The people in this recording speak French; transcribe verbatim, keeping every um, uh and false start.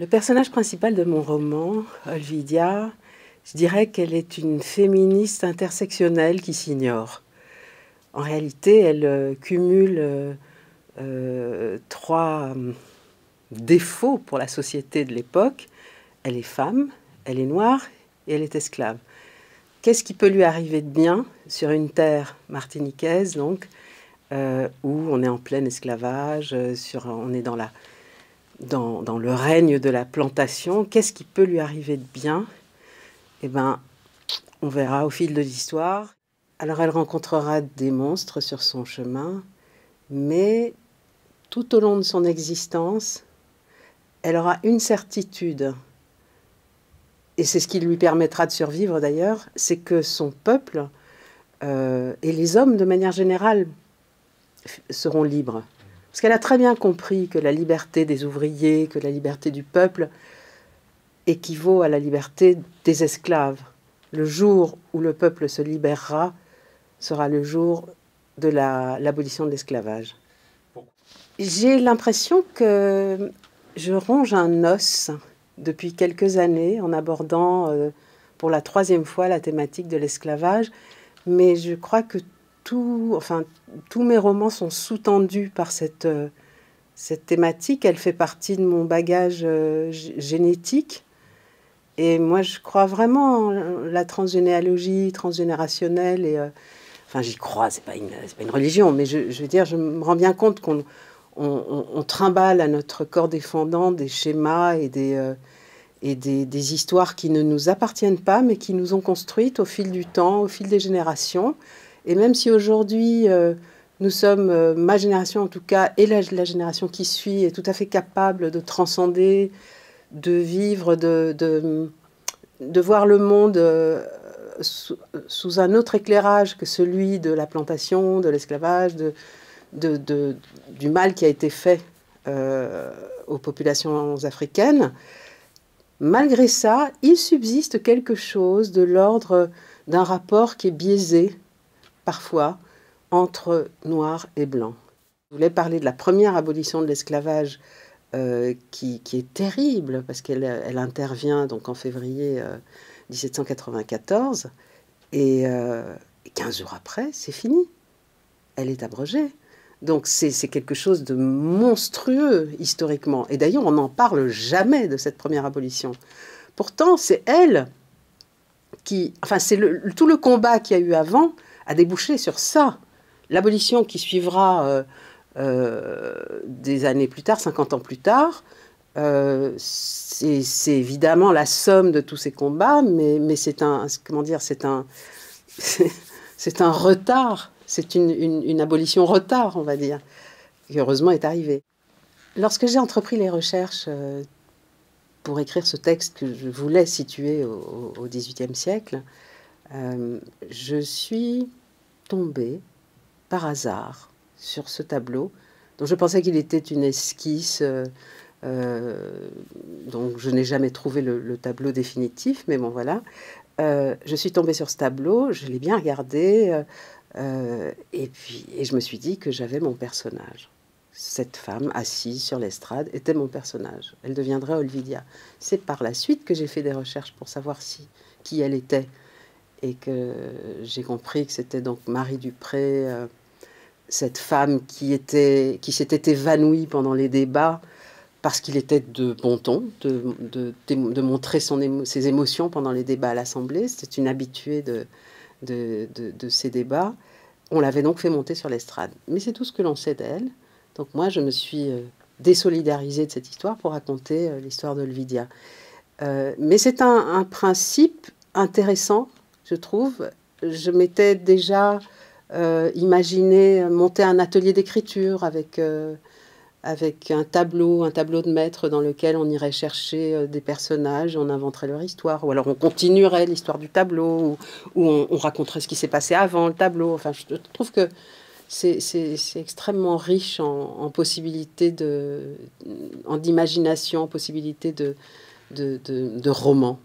Le personnage principal de mon roman, Olvidia, je dirais qu'elle est une féministe intersectionnelle qui s'ignore. En réalité, elle euh, cumule euh, euh, trois euh, défauts pour la société de l'époque. Elle est femme, elle est noire et elle est esclave. Qu'est-ce qui peut lui arriver de bien sur une terre martiniquaise, donc, euh, où on est en plein esclavage, euh, sur, on est dans, la, dans, dans le règne de la plantation. Qu'est-ce qui peut lui arriver de bien? Eh bien, on verra au fil de l'histoire. Alors, elle rencontrera des monstres sur son chemin, mais tout au long de son existence, elle aura une certitude, et c'est ce qui lui permettra de survivre d'ailleurs, c'est que son peuple euh, et les hommes de manière générale seront libres. Parce qu'elle a très bien compris que la liberté des ouvriers, que la liberté du peuple équivaut à la liberté des esclaves. Le jour où le peuple se libérera sera le jour de l'abolition de l'esclavage. J'ai l'impression que je ronge un os depuis quelques années en abordant euh, pour la troisième fois la thématique de l'esclavage, mais je crois que tout, enfin, tous mes romans sont sous-tendus par cette, euh, cette thématique. Elle fait partie de mon bagage euh, génétique. Et moi, je crois vraiment la transgénéalogie, transgénérationnelle. Et, euh, enfin, j'y crois, c'est pas, pas une religion, mais je, je veux dire, je me rends bien compte qu'on on, on, on trimballe à notre corps défendant des schémas et, des, euh, et des, des histoires qui ne nous appartiennent pas, mais qui nous ont construites au fil du temps, au fil des générations. Et même si aujourd'hui, euh, nous sommes, euh, ma génération en tout cas, et la, la génération qui suit, est tout à fait capable de transcender, de vivre, de, de, de voir le monde euh, sous, sous un autre éclairage que celui de la plantation, de l'esclavage, de, de, de, du mal qui a été fait euh, aux populations africaines. Malgré ça, il subsiste quelque chose de l'ordre d'un rapport qui est biaisé, parfois, entre noir et blanc. Je voulais parler de la première abolition de l'esclavage Euh, qui, qui est terrible, parce qu'elle elle intervient donc en février euh, mille sept cent quatre-vingt-quatorze, et euh, quinze jours après, c'est fini. Elle est abrogée. Donc c'est quelque chose de monstrueux historiquement. Et d'ailleurs, on n'en parle jamais de cette première abolition. Pourtant, c'est elle qui... Enfin, c'est le, tout le combat qu'il y a eu avant a débouché sur ça. L'abolition qui suivra... Euh, Euh, des années plus tard, cinquante ans plus tard, euh, c'est évidemment la somme de tous ces combats, mais, mais c'est un, comment dire, c'est un, c'est un retard, c'est une, une, une abolition retard, on va dire, qui heureusement est arrivée. Lorsque j'ai entrepris les recherches euh, pour écrire ce texte que je voulais situer au, au dix-huitième siècle, euh, je suis tombée par hasard sur ce tableau, dont je pensais qu'il était une esquisse, euh, euh, donc je n'ai jamais trouvé le, le tableau définitif, mais bon voilà. Euh, je suis tombée sur ce tableau, je l'ai bien regardé, euh, et puis et je me suis dit que j'avais mon personnage. Cette femme assise sur l'estrade était mon personnage. Elle deviendrait Olvidia. C'est par la suite que j'ai fait des recherches pour savoir si, qui elle était, et que j'ai compris que c'était donc Marie Dupré, euh, cette femme qui était, qui s'était évanouie pendant les débats parce qu'il était de bon ton de, de, de, de montrer son émo, ses émotions pendant les débats à l'Assemblée. C'était une habituée de, de, de, de ces débats. On l'avait donc fait monter sur l'estrade. Mais c'est tout ce que l'on sait d'elle. Donc moi, je me suis désolidarisée de cette histoire pour raconter l'histoire d'Olvidia. Euh, mais c'est un, un principe intéressant, je trouve. Je m'étais déjà... Euh, imaginer monter un atelier d'écriture avec, euh, avec un tableau, un tableau de maître dans lequel on irait chercher euh, des personnages, on inventerait leur histoire, ou alors on continuerait l'histoire du tableau, ou, ou on, on raconterait ce qui s'est passé avant le tableau. Enfin, je trouve que c'est extrêmement riche en, en possibilités de, en d'imagination, en possibilités de, de, de, de romans.